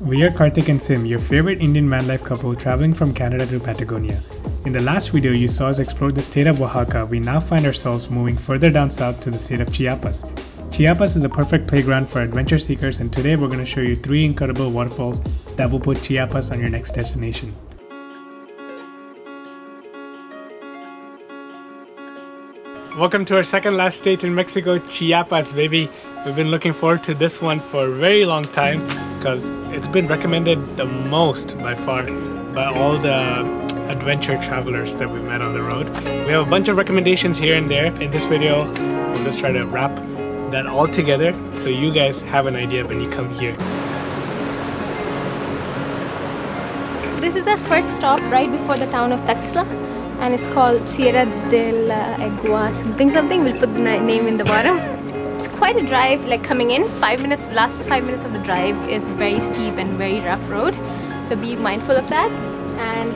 We are Karthik and Sim, your favorite Indian manlife couple traveling from Canada to Patagonia. In the last video you saw us explore the state of Oaxaca, we now find ourselves moving further down south to the state of Chiapas. Chiapas is the perfect playground for adventure seekers, and today we're going to show you 3 incredible waterfalls that will put Chiapas on your next destination. Welcome to our second last state in Mexico, Chiapas baby. We've been looking forward to this one for a very long time because it's been recommended the most by far by all the adventure travelers that we've met on the road. We have a bunch of recommendations here and there. In this video we'll just try to wrap that all together so you guys have an idea when you come here. This is our first stop right before the town of Tuxla, and it's called Sierra del Agua something. We'll put the name in the bottom. It's quite a drive, like coming in, 5 minutes, last 5 minutes of the drive is very steep and very rough road, so be mindful of that. And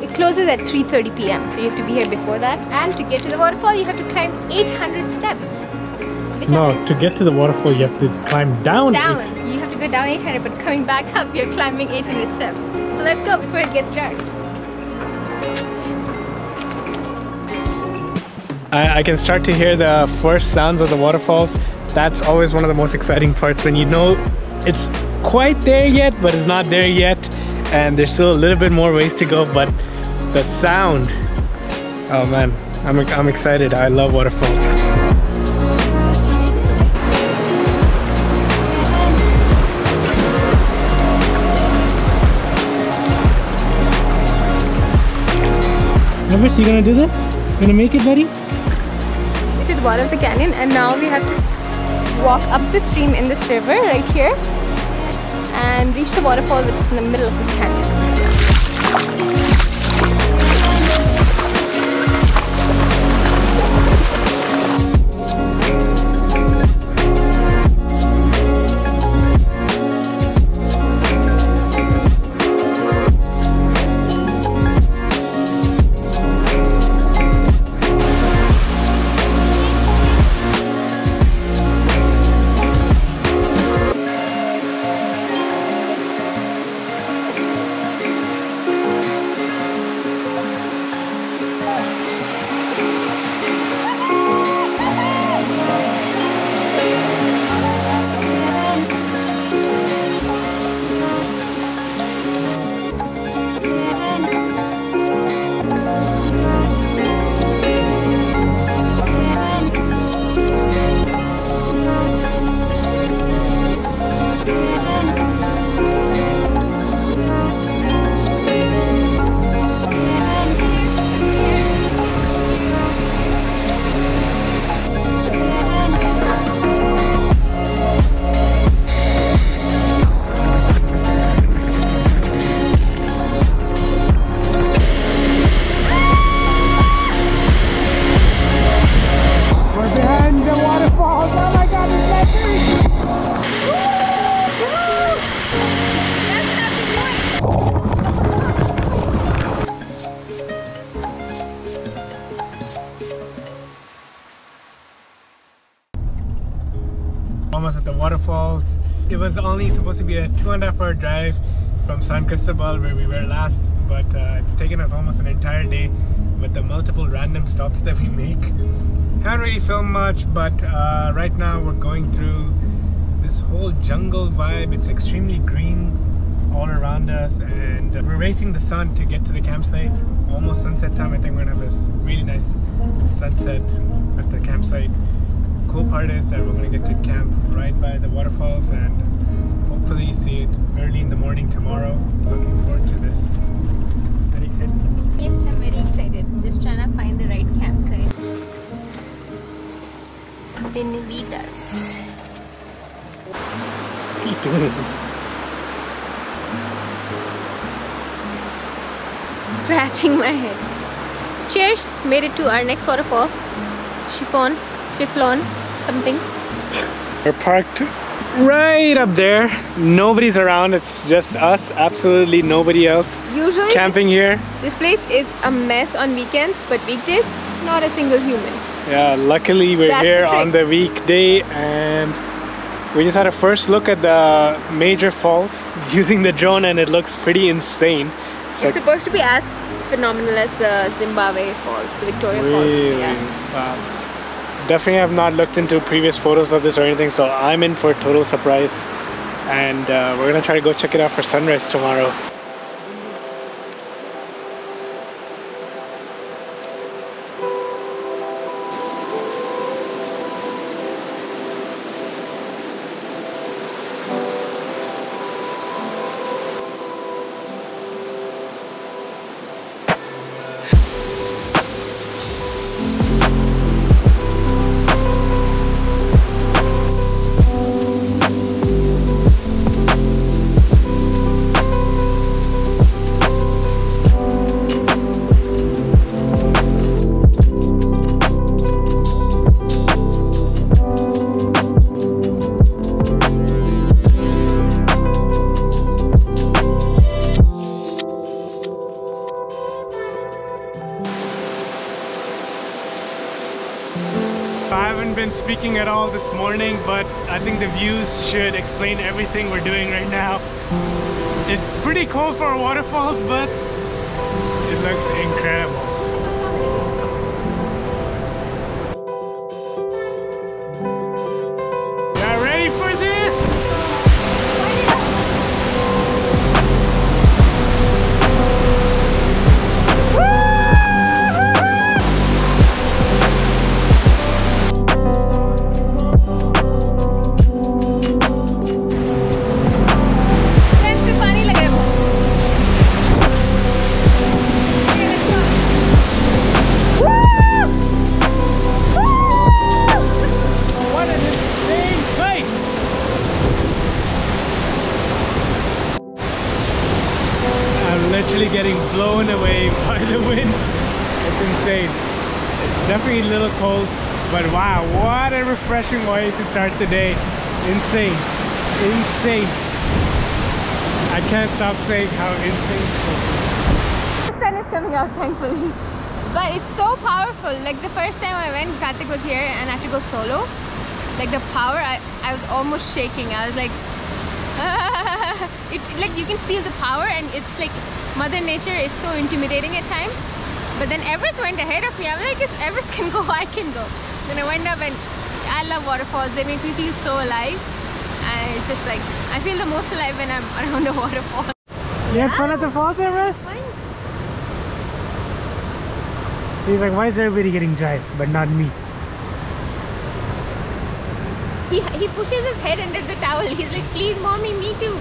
it closes at 3:30 p.m. so you have to be here before that. And to get to the waterfall you have to climb 800 steps. No, to get to the waterfall you have to climb down. You have to go down 800, but coming back up you're climbing 800 steps. So let's go before it gets dark. I can start to hear the first sounds of the waterfalls. That's always one of the most exciting parts, when you know it's quite there yet, but it's not there yet. And there's still a little bit more ways to go, but the sound, oh man, I'm excited. I love waterfalls. Everest, you gonna do this? Gonna make it, buddy? We're to the bottom of the canyon, and now we have to walk up the stream in this river right here and reach the waterfall, which is in the middle of this canyon. Almost at the waterfalls. It was only supposed to be a 2.5-hour drive from San Cristobal, where we were last, but it's taken us almost an entire day with the multiple random stops that we make. Haven't really filmed much, but right now we're going through this whole jungle vibe. It's extremely green all around us, and we're racing the sun to get to the campsite. Almost sunset time. I think we're gonna have this really nice sunset at the campsite. Cool part is that we're going to get to camp right by the waterfalls and hopefully see it early in the morning tomorrow. Looking forward to this. Very excited? Yes, I'm very excited. Just trying to find the right campsite. Bienvenidas. What are you doing? Scratching my head. Cheers! Made it to our next waterfall. Chiflón, something. We're parked right up there. Nobody's around. It's just us. Absolutely nobody else. Usually camping here. This place is a mess on weekends, but weekdays, not a single human. Yeah, luckily we're here on the weekday, and We just had a first look at the major falls using the drone and it looks pretty insane. It's supposed to be as phenomenal as Zimbabwe Falls, the Victoria Falls. Yeah. Wow. Definitely have not looked into previous photos of this or anything, so I'm in for a total surprise, and we're gonna try to go check it out for sunrise tomorrow. Speaking at all this morning, but I think the views should explain everything we're doing right now. It's pretty cold for waterfalls, but it looks incredible. Getting blown away by the wind. It's insane. It's definitely a little cold, but wow, what a refreshing way to start the day. Insane. Insane. I can't stop saying how insane it is. The sun is coming out, thankfully. But it's so powerful. Like the first time I went, Karthik was here and I had to go solo. Like the power, I was almost shaking. I was like, ah. Like you can feel the power, and it's like Mother Nature is so intimidating at times. But then Everest went ahead of me. I'm like, if Everest can go, I can go. Then I went up, and I love waterfalls. They make me feel so alive. And it's just like, I feel the most alive when I'm around a waterfall. You had fun at the falls, Everest? He's like, why is everybody getting dry, but not me? He pushes his head under the towel. He's like, please, mommy, me too.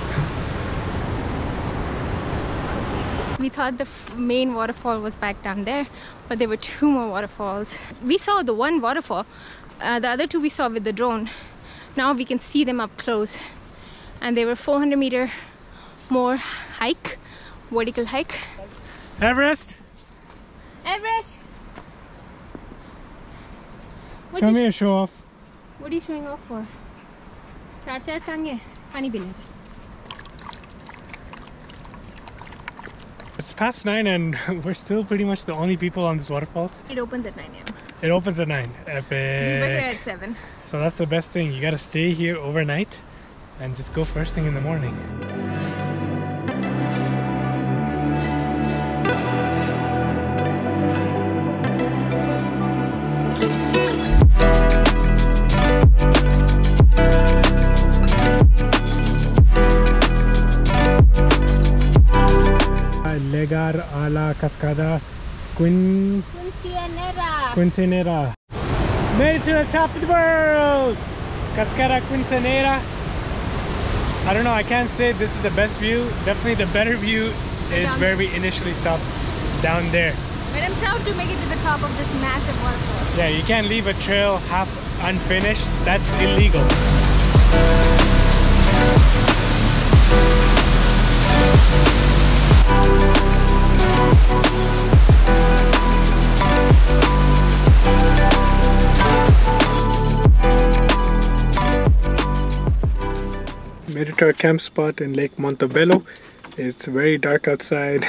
We thought the main waterfall was back down there, but there were two more waterfalls. We saw the one waterfall, the other two we saw with the drone. Now we can see them up close, and they were 400-meter more hike, vertical hike. Everest! Everest! Come here, show off. What are you showing off for? Char tange, pani bilenge. It's past 9 and we're still pretty much the only people on this waterfalls. It opens at 9 a.m. It opens at 9. Epic. We were here at 7. So that's the best thing. You gotta stay here overnight and just go first thing in the morning. A la Cascada Quincenera. Made it to the top of the world! Cascada Quincenera. I don't know, I can't say this is the best view. Definitely the better view is where we initially stopped, down there. But I'm proud to make it to the top of this massive waterfall. Yeah, you can't leave a trail half unfinished. That's illegal. Made it to our camp spot in Lake Montebello. It's very dark outside.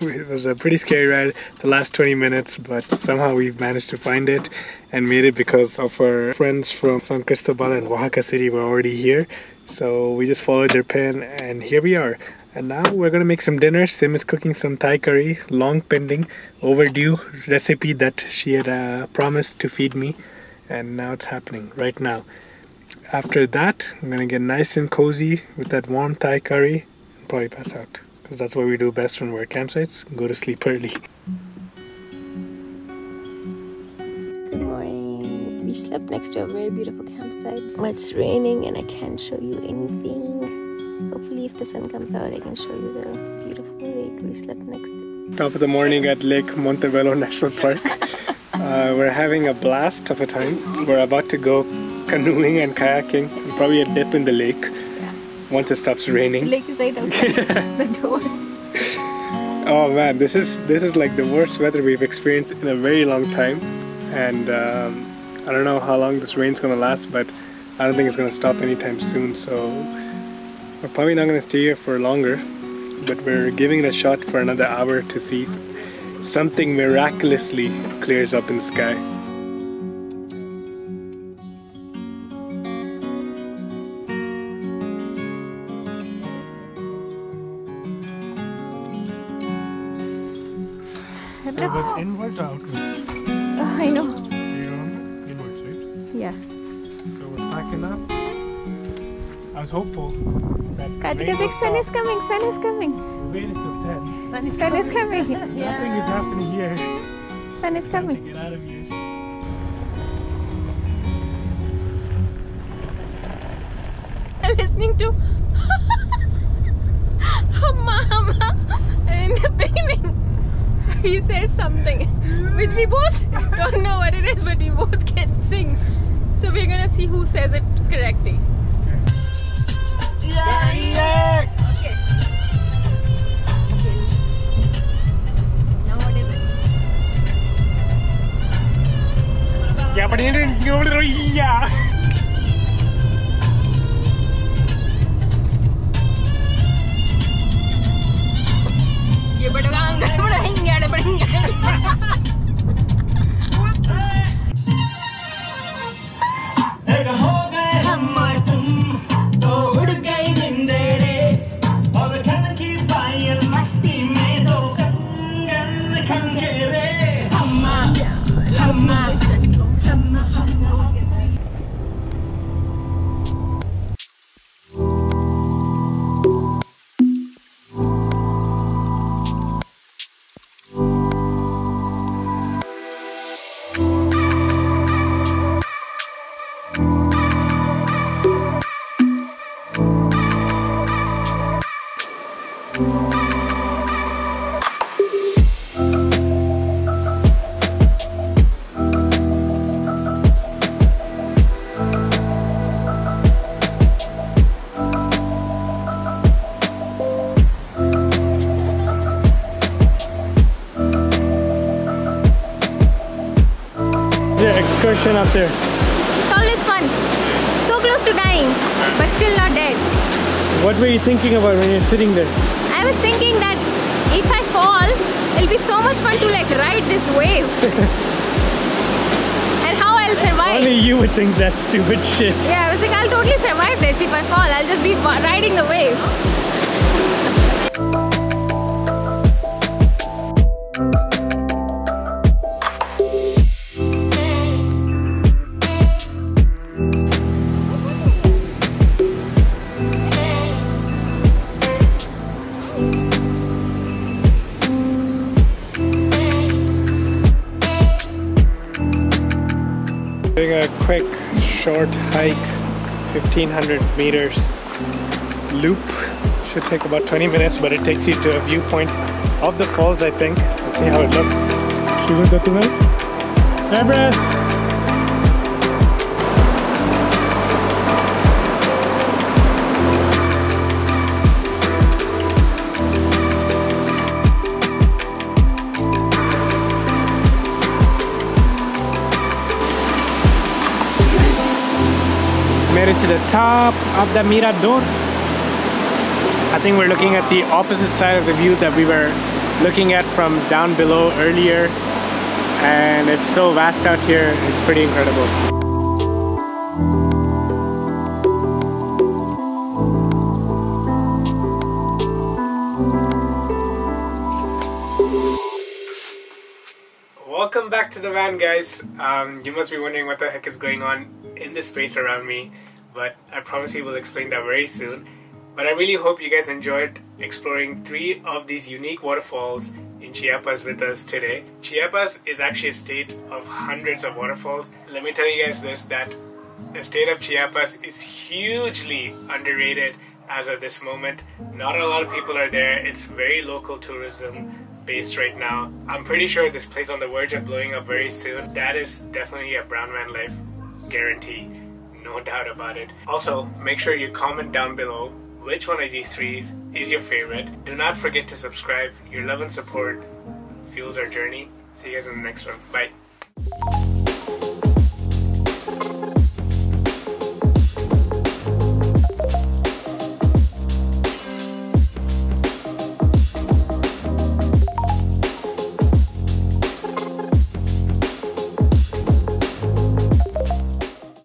It was a pretty scary ride, the last 20 minutes, but somehow we've managed to find it and made it because of our friends from San Cristobal and Oaxaca City were already here. So we just followed their plan and here we are. And now we're gonna make some dinner. Sim is cooking some Thai curry, long pending, overdue recipe that she had promised to feed me. And now it's happening right now. After that, I'm gonna get nice and cozy with that warm Thai curry and probably pass out. Because that's what we do best when we're at campsites, go to sleep early. Good morning. We slept next to a very beautiful campsite. Well, it's raining and I can't show you anything. Hopefully if the sun comes out I can show you the beautiful lake we slept next to. Top of the morning at Lake Montebello National Park. We're having a blast of a time. We're about to go canoeing and kayaking and probably a dip in the lake once it stops raining. The lake is right outside the door. Oh man, this is like the worst weather we've experienced in a very long time, and I don't know how long this rain's gonna last, but I don't think it's gonna stop anytime soon, so we're probably not going to stay here for longer, but we're giving it a shot for another hour to see if something miraculously clears up in the sky. Hello. So but inwards or outwards? I know. You're on inwards, right? Yeah. So we're packing up. I was hopeful that Karthik is like, sun is coming, sun is coming. We waited till 10. Sun is coming. Yeah. Nothing is happening here. Sun is coming. Get out of here. I'm listening to Mama in the beginning. He says something which we both don't know what it is, but we both can sing. So we're gonna see who says it correctly. Yeah, yeah. Okay. Now what is it? Yeah, but it didn't go to yeah. Excursion up there. It's always fun. So close to dying, but still not dead. What were you thinking about when you're sitting there? I was thinking that if I fall, it'll be so much fun to like ride this wave. And how I'll survive. Only you would think that stupid shit. Yeah, I was like, I'll totally survive this if I fall. I'll just be riding the wave. Doing a quick short hike, 1500 meters loop. Should take about 20 minutes, but it takes you to a viewpoint of the falls, I think. Let's see how it looks. Everest! To the top of the Mirador. I think we're looking at the opposite side of the view that we were looking at from down below earlier, and it's so vast out here, it's pretty incredible. Welcome back to the van, guys. You must be wondering what the heck is going on in this place around me, but I promise you we'll explain that very soon. But I really hope you guys enjoyed exploring three of these unique waterfalls in Chiapas with us today. Chiapas is actually a state of hundreds of waterfalls. Let me tell you guys this, that the state of Chiapas is hugely underrated as of this moment. Not a lot of people are there. It's very local tourism based right now. I'm pretty sure this place on the verge of blowing up very soon. That is definitely a brown man life guarantee, no doubt about it. Also, make sure you comment down below which one of these three is your favorite. Do not forget to subscribe. Your love and support fuels our journey. See you guys in the next one. Bye.